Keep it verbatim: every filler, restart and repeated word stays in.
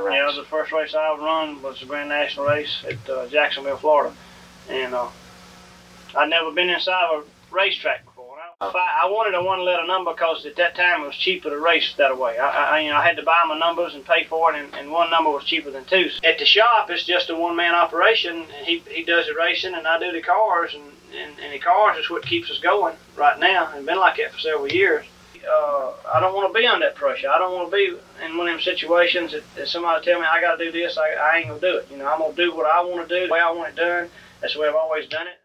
Correct. Yeah, the first race I would run was the Grand National race at uh, Jacksonville, Florida, and uh, I'd never been inside of a racetrack before. I, if I, I wanted a one-letter number because at that time it was cheaper to race that way. I, I, you know, I had to buy my numbers and pay for it, and, and one number was cheaper than two. At the shop, it's just a one-man operation. He he does the racing, and I do the cars, and, and, and the cars is what keeps us going right now. It's been like that for several years. Uh, I don't want to be under that pressure. I don't want to be in one of them situations that, that somebody tell me I got to do this, I, I ain't going to do it. You know, I'm going to do what I want to do, the way I want it done. That's the way I've always done it.